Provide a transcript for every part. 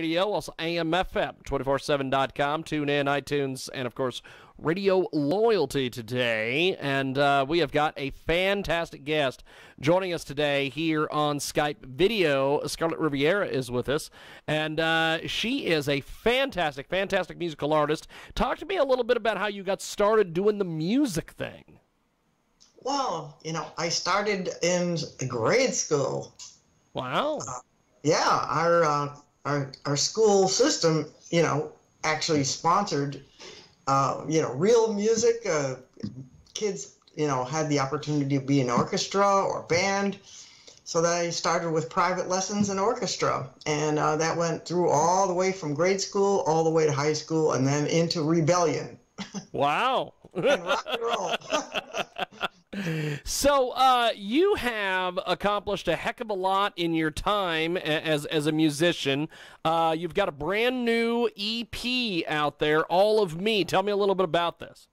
Radio, also AMFM247.com. Tune in, iTunes, and, of course, Radio Loyalty today. And we have got a fantastic guest joining us today here on Skype video. Scarlet Rivera is with us, and she is a fantastic, fantastic musical artist. Talk to me a little bit about how you got started doing the music thing. Well, you know, I started in grade school. Wow. Yeah, our school system, you know, actually sponsored, you know, real music. Kids, you know, had the opportunity to be in orchestra or band. So that I started with private lessons in orchestra, and that went through all the way from grade school all the way to high school, and then into rebellion. Wow. And rock and roll. So you have accomplished a heck of a lot in your time as a musician. You've got a brand new EP out there, All of Me. Tell me a little bit about this.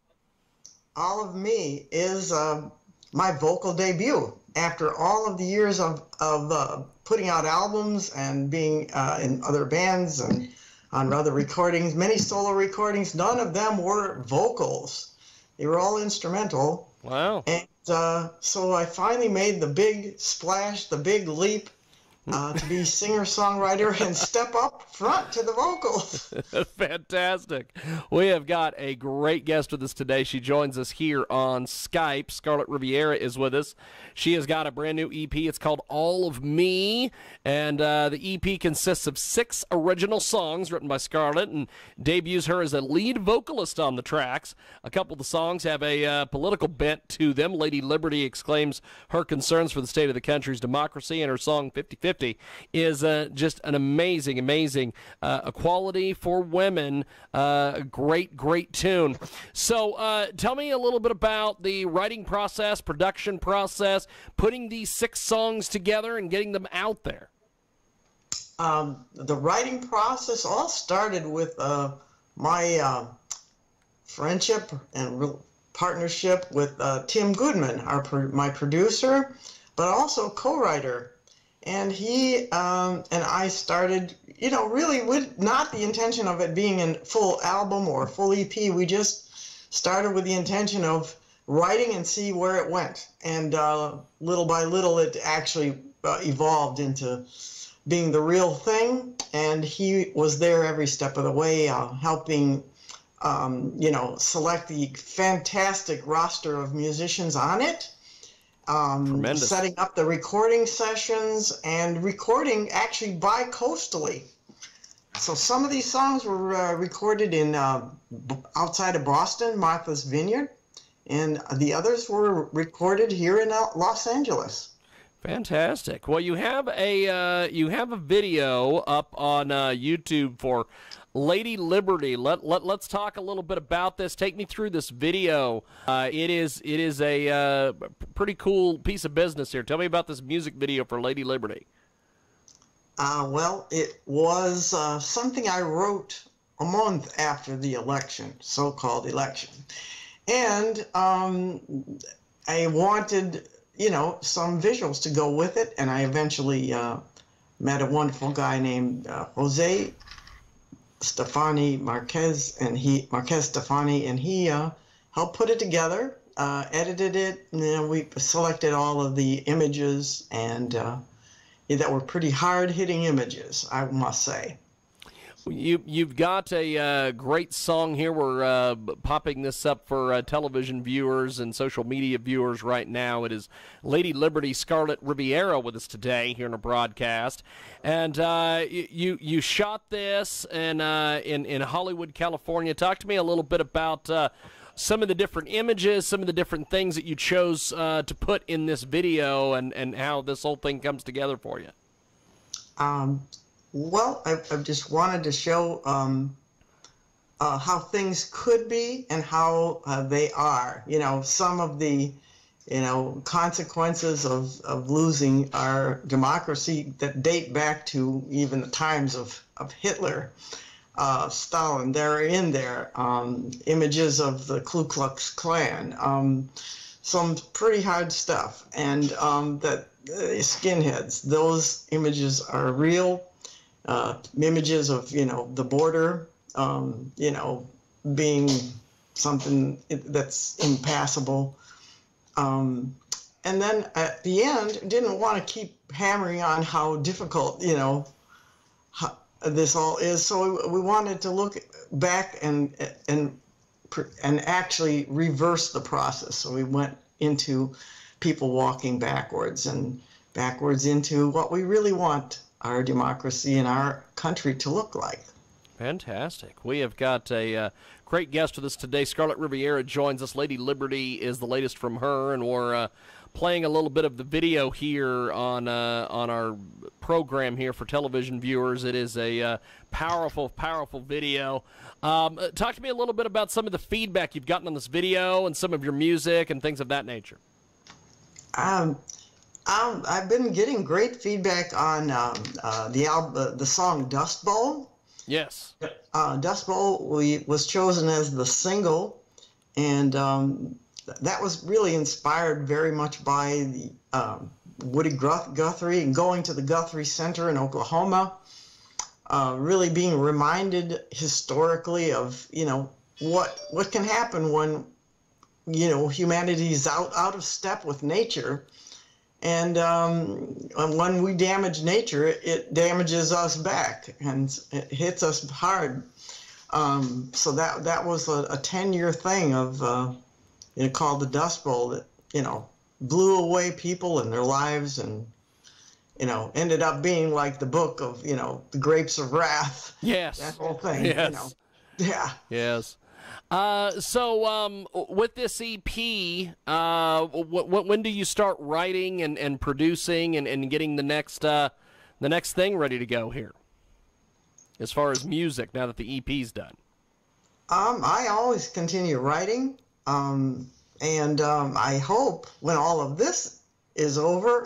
All of Me is my vocal debut. After all of the years of putting out albums and being in other bands and on other recordings, many solo recordings, none of them were vocals. They were all instrumental. Wow. And so I finally made the big splash, the big leap to be singer-songwriter and step up front to the vocals. Fantastic. We have got a great guest with us today. She joins us here on Skype. Scarlet Rivera is with us. She has got a brand new EP. It's called All of Me, and the EP consists of 6 original songs written by Scarlet and debuts her as a lead vocalist on the tracks. A couple of the songs have a political bent to them. Lady Liberty exclaims her concerns for the state of the country's democracy, and her song 50/50 is just an amazing, amazing equality for women. Great, great tune. So tell me a little bit about the writing process, production process, putting these 6 songs together and getting them out there. The writing process all started with my friendship and partnership with Tim Goodman, my producer, but also co-writer. And he and I started, you know, really with not the intention of it being a full album or a full EP. We just started with the intention of writing and see where it went. And little by little, it actually evolved into being the real thing. And he was there every step of the way, helping, you know, select the fantastic roster of musicians on it. Setting up the recording sessions and recording actually bi-coastally. So some of these songs were recorded in outside of Boston, Martha's Vineyard, and the others were recorded here in Los Angeles. Fantastic. Well, you have a video up on YouTube for Lady Liberty. Let's talk a little bit about this. Take me through this video. It is a pretty cool piece of business here. Tell me about this music video for Lady Liberty. Well, it was something I wrote a month after the election, so-called election, and I wanted, you know, some visuals to go with it, and I eventually met a wonderful guy named Jose Stefani Marquez, and he helped put it together, edited it, and then we selected all of the images, and that were pretty hard-hitting images, I must say. You've got a great song here. We're popping this up for television viewers and social media viewers right now. It is Lady Liberty, Scarlet Rivera with us today here in a broadcast. And you shot this in Hollywood, California. Talk to me a little bit about some of the different images, some of the different things that you chose to put in this video, and how this whole thing comes together for you. Well, I just wanted to show how things could be and how they are. You know, some of the, you know, consequences of losing our democracy that date back to even the times of Hitler, Stalin. They're in there. Images of the Ku Klux Klan. Some pretty hard stuff. And that skinheads. Those images are real. images of, the border, being something that's impassable. And then at the end, didn't want to keep hammering on how difficult, how this all is. So we wanted to look back and actually reverse the process. So we went into people walking backwards and backwards into what we really want our democracy and our country to look like. Fantastic. We have got a great guest with us today. Scarlet Rivera joins us. Lady Liberty is the latest from her, and we're playing a little bit of the video here on our program here for television viewers. It is a powerful, powerful video. Talk to me a little bit about some of the feedback you've gotten on this video and some of your music and things of that nature. I've been getting great feedback on the song Dust Bowl. Yes. Dust Bowl was chosen as the single, and that was really inspired very much by the Woody Guthrie and going to the Guthrie Center in Oklahoma, really being reminded historically of, what can happen when, humanity's out of step with nature. And when we damage nature, it damages us back, and it hits us hard. So that was a 10-year thing of called the Dust Bowl that blew away people and their lives, and ended up being like the book of the Grapes of Wrath. Yes, that whole thing. Yes. Yeah. Yes. So with this EP, when do you start writing and producing and getting the next thing ready to go here, as far as music, now that the EP's done? I always continue writing, I hope when all of this is over,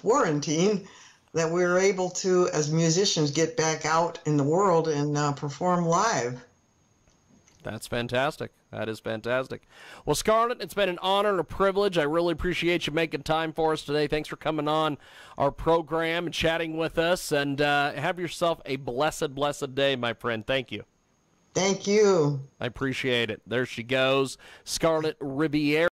quarantine, that we're able to, as musicians, get back out in the world and perform live. That's fantastic. That is fantastic. Well, Scarlet, it's been an honor and a privilege. I really appreciate you making time for us today. Thanks for coming on our program and chatting with us. And have yourself a blessed, blessed day, my friend. Thank you. Thank you. I appreciate it. There she goes, Scarlet Rivera.